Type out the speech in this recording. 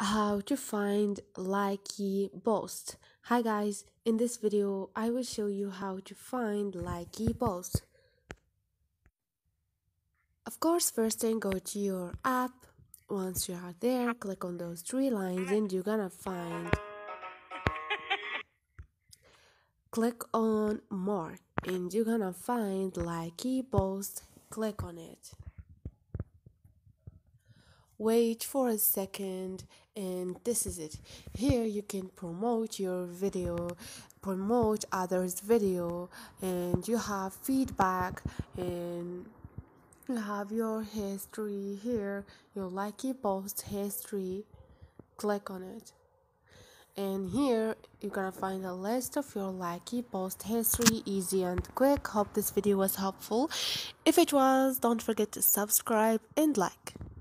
How to find Likee Boost. Hi guys, in this video I will show you how to find Likee Boost. Of course, first thing, go to your app. Once you are there, click on those three lines and you're gonna find. Click on more and you're gonna find Likee Boost. Click on it. Wait for a second and this is it. Here you can promote your video, promote others' video, and you have feedback and you have your history here, your Likee Boost history. Click on it. And here you're gonna find a list of your Likee Boost history, easy and quick. Hope this video was helpful. If it was, don't forget to subscribe and like.